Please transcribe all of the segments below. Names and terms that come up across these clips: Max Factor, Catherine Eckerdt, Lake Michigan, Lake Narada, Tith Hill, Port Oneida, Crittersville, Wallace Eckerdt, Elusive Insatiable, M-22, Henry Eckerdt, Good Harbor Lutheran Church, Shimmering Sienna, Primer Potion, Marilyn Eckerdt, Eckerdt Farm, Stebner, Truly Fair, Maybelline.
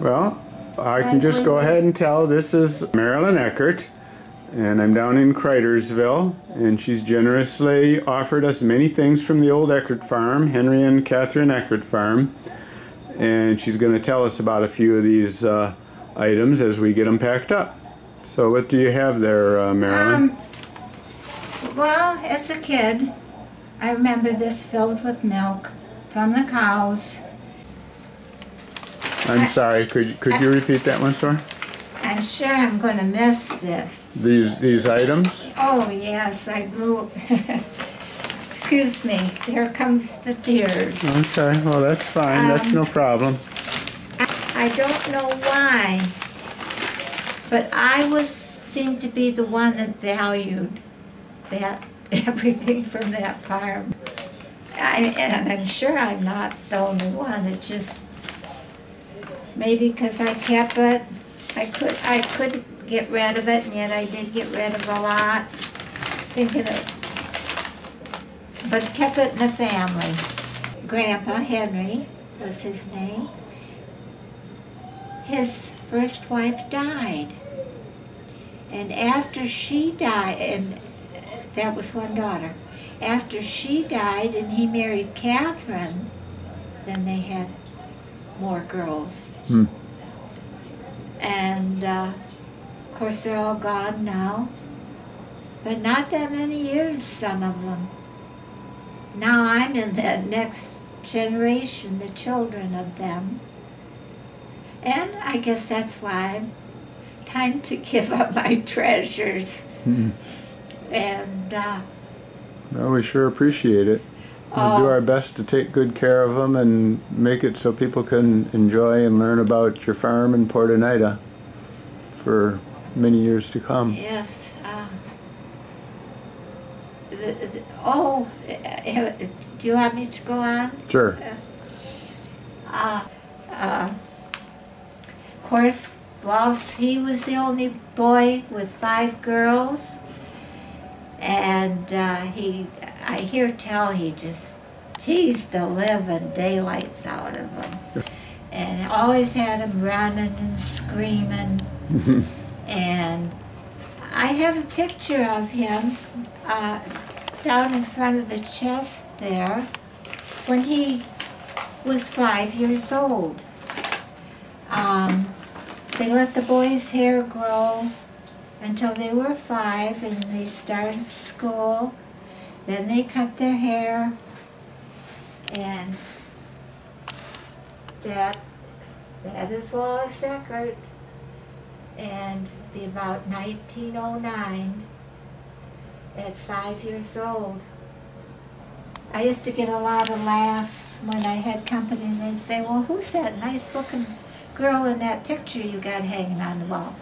Well, I can just go ahead and tell. This is Marilyn Eckerdt, and I'm down in Crittersville, and she's generously offered us many things from the old Eckerdt farm, Henry and Catherine Eckerdt farm, and she's going to tell us about a few of these items as we get them packed up. So what do you have there, Marilyn? Well, as a kid, I remember this filled with milk from the cows. I'm sorry, could you repeat that one, Sora? I'm sure I'm going to miss this. These items? Oh, yes, I grew up. Excuse me, here comes the tears. Okay, well, that's fine. That's no problem. I don't know why, but I seemed to be the one that valued that everything from that farm. And I'm sure I'm not the only one. It just... Maybe because I kept it, I could get rid of it, and yet I did get rid of a lot, thinking of, but kept it in the family. Grandpa Henry was his name. His first wife died, and after she died, and that was one daughter. After she died, and he married Catherine, then they had more girls. Hmm. And of course they're all gone now, but not that many years, some of them. Now I'm in the next generation, the children of them. And I guess that's why time to give up my treasures. Hmm. And... well, we sure appreciate it. We'll do our best to take good care of them and make it so people can enjoy and learn about your farm in Port Oneida for many years to come. Yes. Do you want me to go on? Sure. Of course, Wallace, he was the only boy with 5 girls, and I hear tell he just teased the living daylights out of him, and always had him running and screaming. And I have a picture of him down in front of the chest there when he was 5 years old. They let the boy's hair grow until they were 5, and they started school. Then they cut their hair, and that is Wallace Eckerdt, and be about 1909 at 5 years old. I used to get a lot of laughs when I had company, and they'd say, well, who's that nice looking girl in that picture you got hanging on the wall?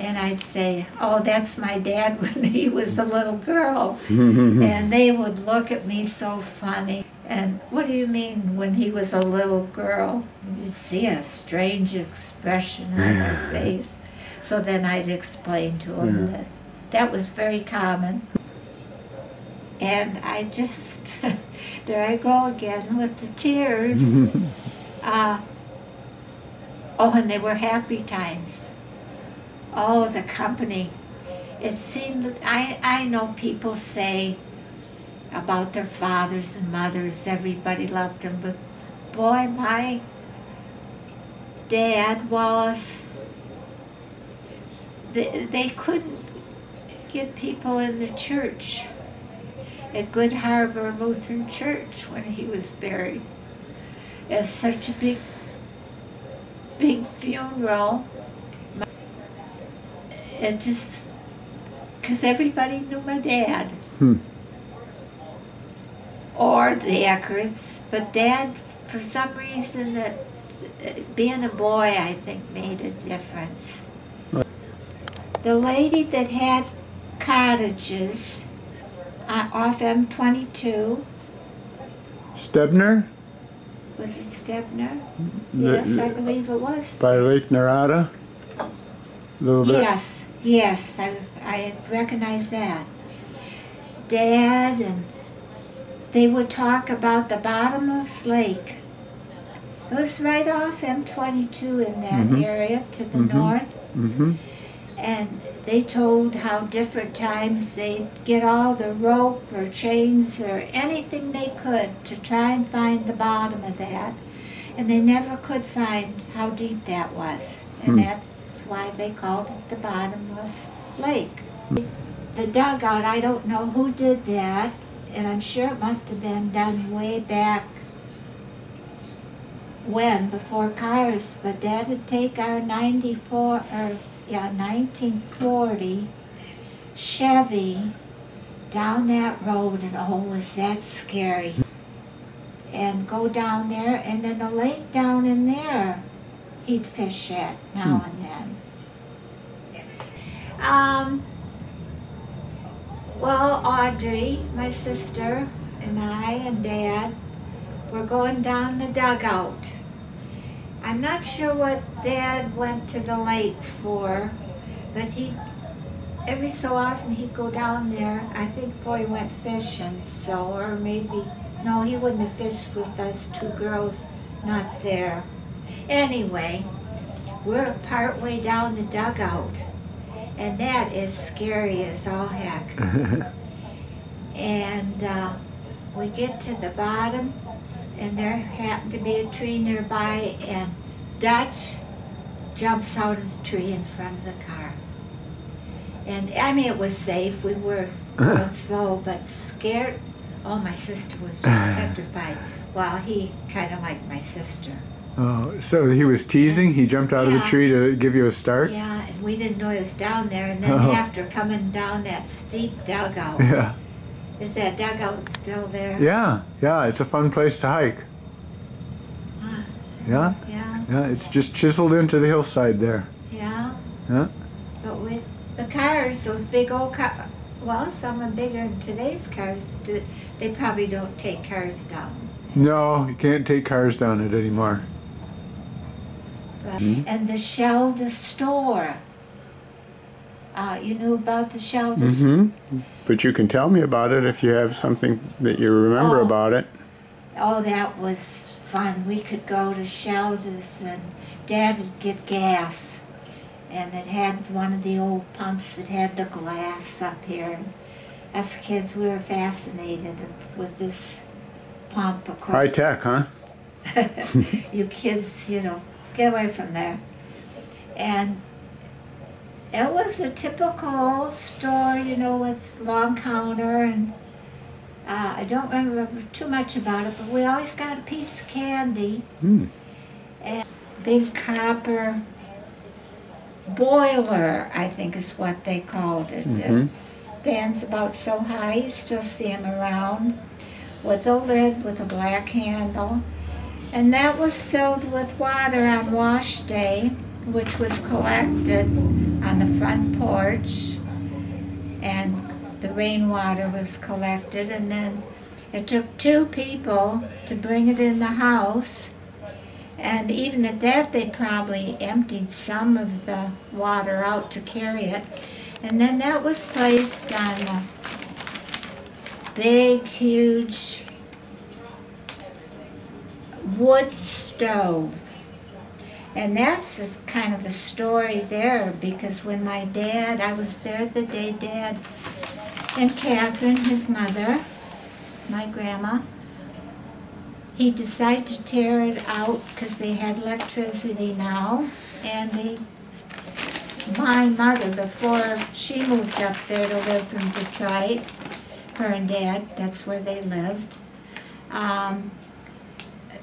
And I'd say, oh, that's my dad when he was a little girl. And they would look at me so funny. And what do you mean when he was a little girl? You'd see a strange expression on their face. So then I'd explain to them that was very common. And I just, there I go again with the tears. And they were happy times. Oh, the company. It seemed that I know people say about their fathers and mothers, everybody loved them, but boy, my dad, Wallace, they couldn't get people in the church at Good Harbor Lutheran Church when he was buried. It's such a big funeral. It just, because everybody knew my dad. Hmm. Or the Eckerdts, but Dad, for some reason, that being a boy, I think, made a difference. The lady that had cottages off M-22. Stebner? Was it Stebner? Yes, I believe it was. By Lake Narada? Yes, yes, I recognize that. Dad, and they would talk about the bottomless lake It was right off M-22 in that area to the north. And they told how different times they'd get all the rope or chains or anything they could to try and find the bottom of that. And they never could find how deep that was. And that's why they called it the bottomless lake. The dugout, I don't know who did that, and I'm sure it must have been done way back when, before cars, but that'd take our 1940 Chevy down that road, and oh, was that scary. And go down there, and then the lake down in there, he'd fish at now and then. Well, Audrey, my sister, and I and Dad were going down the dugout. I'm not sure what Dad went to the lake for, but he, every so often he'd go down there, I think before he went fishing, so, or maybe, no, he wouldn't have fished with us two girls not there. Anyway, we're partway down the dugout, and that is scary as all heck. And we get to the bottom, and there happened to be a tree nearby, and Dutch jumps out of the tree in front of the car. And I mean, it was safe, we were going slow, but scared. Oh, my sister was just petrified, while he kind of liked my sister. Oh, so he was teasing? He jumped out of the tree to give you a start? Yeah, and we didn't know he was down there, and then after coming down that steep dugout, is that dugout still there? Yeah, yeah, it's a fun place to hike. Yeah? Yeah. Yeah, it's just chiseled into the hillside there. Yeah. Yeah. But with the cars, those big old cars, well, some are bigger than today's cars, they probably don't take cars down. No, you can't take cars down it anymore. And the Sheldon store. You knew about the Sheldon store? But you can tell me about it if you have something that you remember about it. Oh, that was fun. We could go to Sheldon's, and Dad would get gas. And it had one of the old pumps that had the glass up here. And us kids, we were fascinated with this pump, of course. High tech, huh? You kids, you know, get away from there. And it was a typical old store, you know, with long counter, and I don't remember too much about it, but we always got a piece of candy. And big copper boiler, I think is what they called it. It stands about so high, you still see them around, with a lid with a black handle. And that was filled with water on wash day, which was collected on the front porch, and the rainwater was collected, and then it took two people to bring it in the house. And even at that, they probably emptied some of the water out to carry it. And then that was placed on a big, huge wood stove. And that's kind of a story there, because when my dad, I was there the day Dad and Catherine, his mother, my grandma, he decided to tear it out because they had electricity now, and my mother, before she moved up there to live from Detroit, her and Dad, that's where they lived,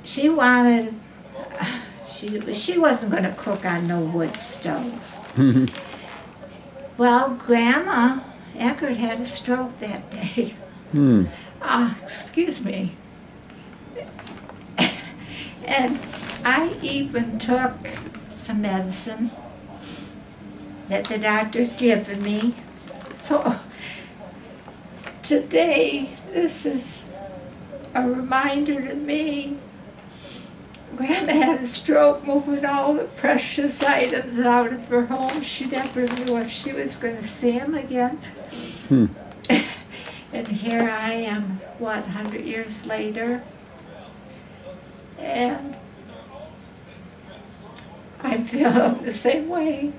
she wanted, she wasn't going to cook on no wood stove. Well, Grandma Eckerdt had a stroke that day. Excuse me. And I even took some medicine that the doctor had given me. So today, this is a reminder to me. Grandma had a stroke, moving all the precious items out of her home. She never knew if she was going to see him again. And here I am, what, 100 years later? And I'm feeling the same way.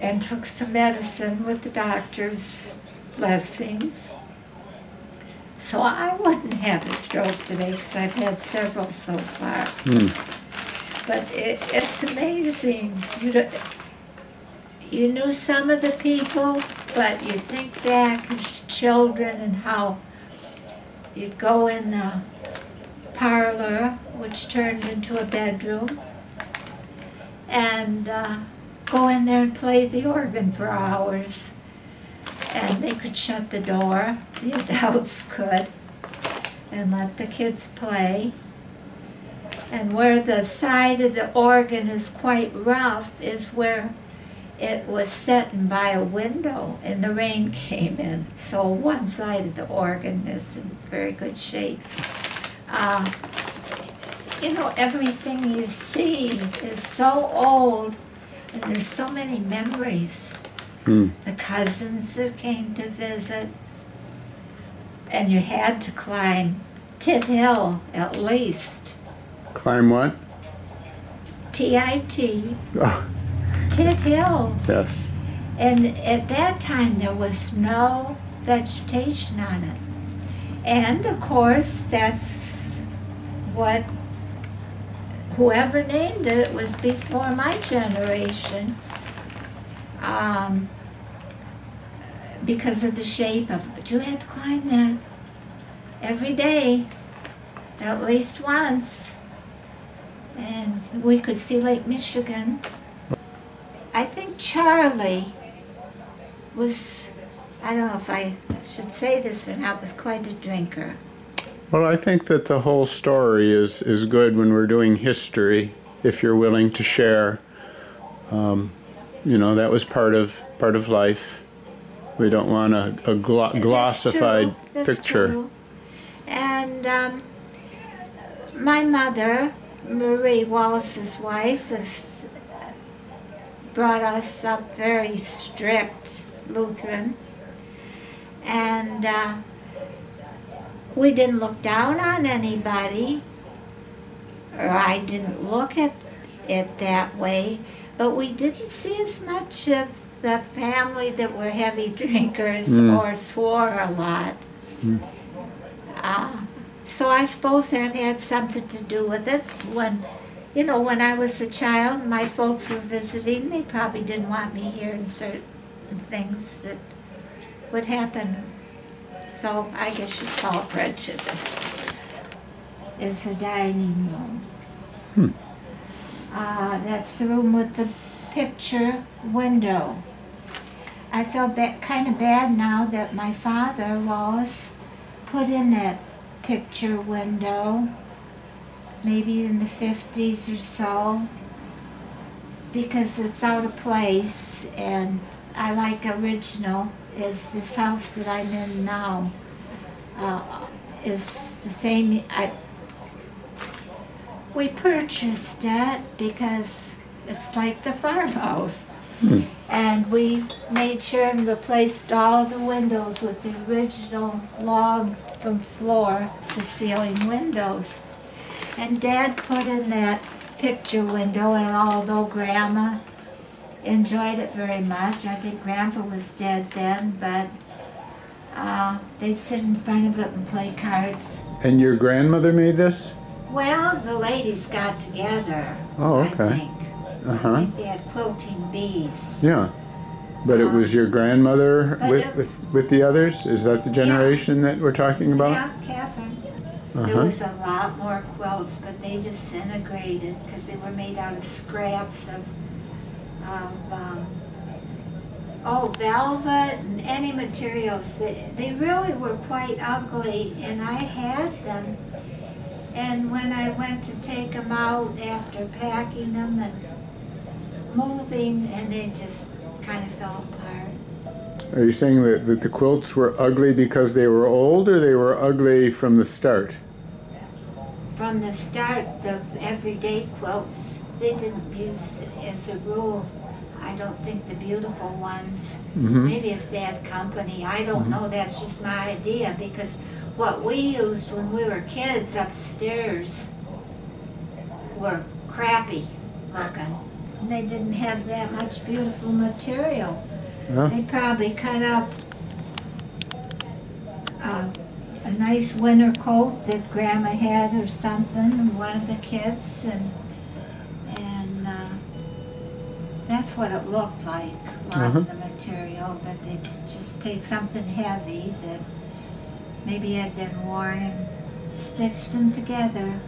And took some medicine with the doctor's blessings. So I wouldn't have a stroke today because I've had several so far. But it's amazing. You knew some of the people, but you think back as children and how you'd go in the parlor, which turned into a bedroom, and go in there and play the organ for hours. And they could shut the door, the adults could, and let the kids play. And where the side of the organ is quite rough is where it was set by a window and the rain came in. So one side of the organ is in very good shape. You know, everything you see is so old, and there's so many memories. The cousins that came to visit, and you had to climb Tith Hill at least. Climb what? T-I-T. Oh. Tith Hill. Yes. And at that time there was no vegetation on it. And of course that's what whoever named it, it was before my generation, because of the shape of it. But you had to climb that every day, at least once. And we could see Lake Michigan. I think Charlie was, I don't know if I should say this or not, was quite a drinker. Well, I think that the whole story is good when we're doing history, if you're willing to share. You know, that was part of life. We don't want a glossified picture. True. And my mother, Marie, Wallace's wife, brought us up very strict Lutheran, and we didn't look down on anybody, or I didn't look at it that way, but we didn't see as much of the family that were heavy drinkers or swore a lot. So I suppose that had something to do with it. When, you know, when I was a child, my folks were visiting, they probably didn't want me hearing certain things that would happen. So I guess you'd call it prejudice. It's a dining room. That's the room with the picture window. I feel kind of bad now that my father, Wallace, put in that picture window, maybe in the 50s or so, because it's out of place, and I like original. Is this house that I'm in now is the same. We purchased it because it's like the farmhouse. And we made sure and replaced all the windows with the original log from floor to ceiling windows. And Dad put in that picture window, and although Grandma enjoyed it very much, I think Grandpa was dead then, but they'd sit in front of it and play cards. And your grandmother made this? Well, the ladies got together, oh, okay. I think. I think they had quilting bees. Yeah. But it was your grandmother with the others? Is that the generation that we're talking about? Yeah, Catherine. There was a lot more quilts, but they disintegrated because they were made out of scraps of velvet and any materials. They really were quite ugly, and I had them. And when I went to take them out after packing them and moving, and they just kind of fell apart. Are you saying that the quilts were ugly because they were old, or they were ugly from the start? From the start, the everyday quilts, they didn't use, as a rule, I don't think the beautiful ones, maybe if they had company, I don't know, that's just my idea, because what we used when we were kids upstairs were crappy. work on. They didn't have that much beautiful material. Yeah. They probably cut up a nice winter coat that Grandma had or something, one of the kids, and that's what it looked like, a lot of the material, that they'd just take something heavy that maybe had been worn and stitched them together.